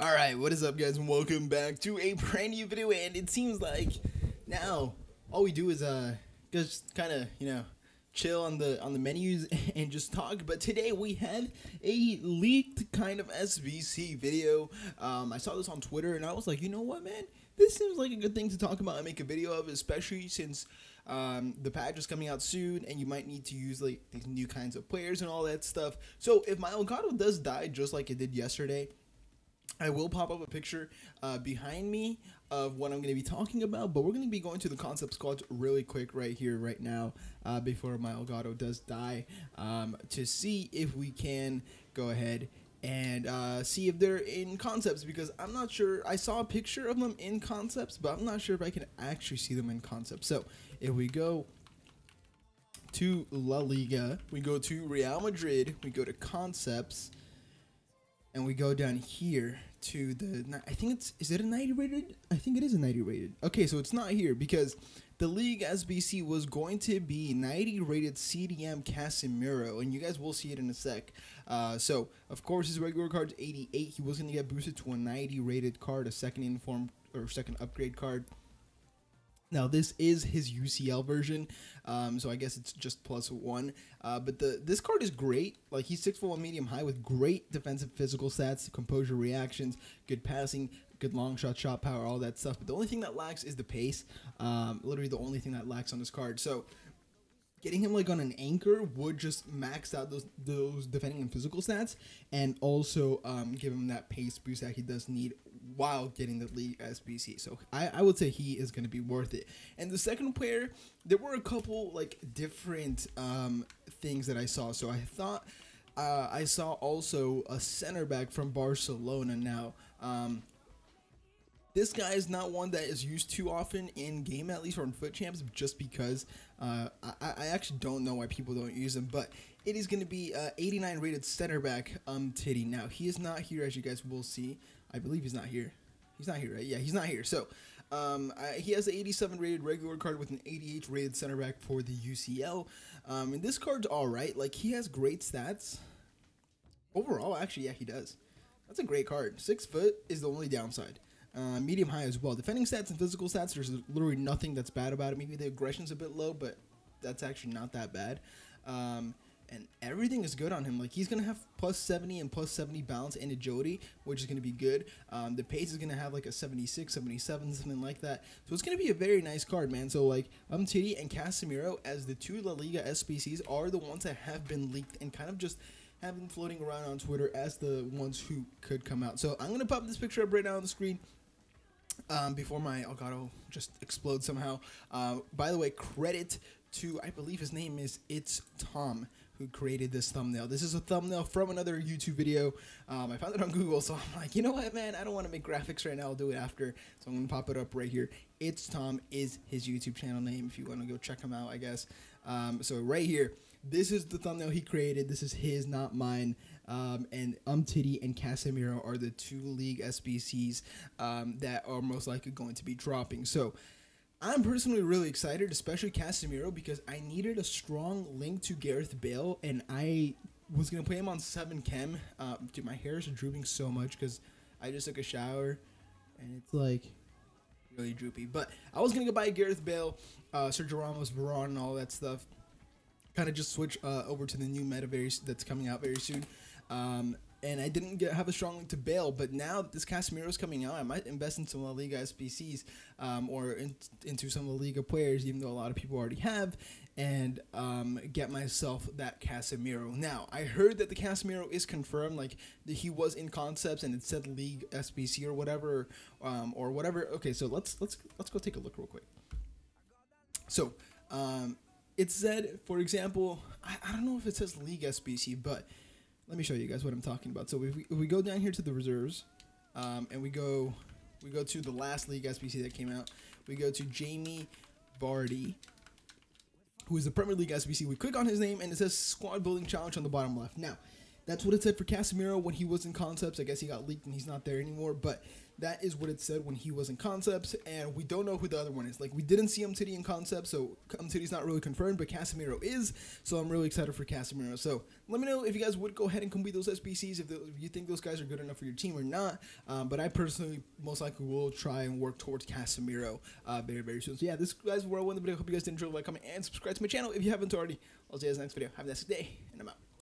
Alright, what is up guys, and welcome back to a brand new video. And it seems like now all we do is just kind of, you know, chill on the menus and just talk. But today we had a leaked kind of SBC video. I saw this on Twitter and I was like, you know what man, this seems like a good thing to talk about and make a video of, especially since the patch is coming out soon and you might need to use like these new kinds of players and all that stuff. So if my Elgato does die just like it did yesterday, I will pop up a picture behind me of what I'm going to be talking about, but we're going to be going to the concept squads really quick right here, right now, before my Elgato does die, to see if we can go ahead and see if they're in concepts, because I'm not sure. I saw a picture of them in concepts, but I'm not sure if I can actually see them in concepts. So if we go to La Liga, we go to Real Madrid, we go to concepts, and we go down here to the, I think it's, is it a 90 rated? I think it is a 90 rated. Okay, so it's not here because the league SBC was going to be 90 rated CDM Casemiro, and you guys will see it in a sec. So, of course, his regular card's 88. He was going to get boosted to a 90 rated card, a second inform or second upgrade card. Now, this is his UCL version, so I guess it's just +1, but this card is great. Like, he's 6'1", medium high with great defensive physical stats, composure reactions, good passing, good long shot, shot power, all that stuff. But the only thing that lacks is the pace, literally the only thing that lacks on this card. So getting him like on an anchor would just max out those defending and physical stats, and also give him that pace boost that he does need while getting the league SBC. So I would say he is going to be worth it. And the second player, there were a couple like different things that I saw. So I thought I saw also a center back from Barcelona. Now this guy is not one that is used too often in game, at least, or in foot champs, just because I actually don't know why people don't use him. But it is going to be 89 rated center back Umtiti. Now he is not here, as you guys will see. I believe he's not here. He's not here, right? Yeah, he's not here. So he has an 87 rated regular card with an 88 rated center back for the UCL. And this card's all right. Like, he has great stats overall. Actually, yeah, he does. That's a great card. 6 foot is the only downside. Medium high as well. Defending stats and physical stats, there's literally nothing that's bad about it. Maybe the aggression's a bit low, but that's actually not that bad. And everything is good on him. Like, he's going to have +70 and +70 balance and agility, which is going to be good. The pace is going to have like a 76, 77, something like that. So it's going to be a very nice card, man. So like Umtiti and Casemiro as the two La Liga SBCs are the ones that have been leaked and kind of just have been floating around on Twitter as the ones who could come out. So I'm going to pop this picture up right now on the screen, before my Elgato just explodes somehow. By the way, credit to, I believe his name is It's Tom, who created this thumbnail. This is a thumbnail from another YouTube video. I found it on Google, so I'm like, you know what, man, I don't want to make graphics right now. I'll do it after, so I'm going to pop it up right here. It's Tom is his YouTube channel name, if you want to go check him out, I guess. So right here, this is the thumbnail he created. This is his, not mine. And Umtiti and Casemiro are the two league SBCs that are most likely going to be dropping. So I'm personally really excited, especially Casemiro, because I needed a strong link to Gareth Bale, and I was going to play him on 7chem. Dude, my hair is drooping so much because I just took a shower, and it's like really droopy. But I was going to go buy Gareth Bale, Sergio Ramos, Varane, and all that stuff. Kind of just switch over to the new meta that's coming out very soon. And I didn't have a strong link to Bale, but now that this Casemiro's coming out, I might invest in some La Liga SBCs, or into some La Liga players, even though a lot of people already have, and get myself that Casemiro. Now, I heard that the Casemiro is confirmed, like that he was in concepts and it said League SBC or whatever, or whatever. Okay, so let's go take a look real quick. So it said, for example, I don't know if it says League SBC, but let me show you guys what I'm talking about. So if we go down here to the reserves, and we go to the last league SBC that came out. We go to Jamie Bardi, who is the Premier League SBC. We click on his name, and it says squad building challenge on the bottom left. Now, That's what it said for Casemiro when he was in Concepts. I guess he got leaked and he's not there anymore, but that is what it said when he was in Concepts, and we don't know who the other one is. Like, we didn't see Umtiti in Concepts, so Umtiti's not really confirmed, but Casemiro is, so I'm really excited for Casemiro. So let me know if you guys would go ahead and complete those SBCs, if you think those guys are good enough for your team or not, but I personally most likely will try and work towards Casemiro very, very soon. So yeah, this guys were all in the video. Hope you guys did enjoy. Like, comment, and subscribe to my channel if you haven't already. I'll see you guys in the next video. Have a nice day, and I'm out.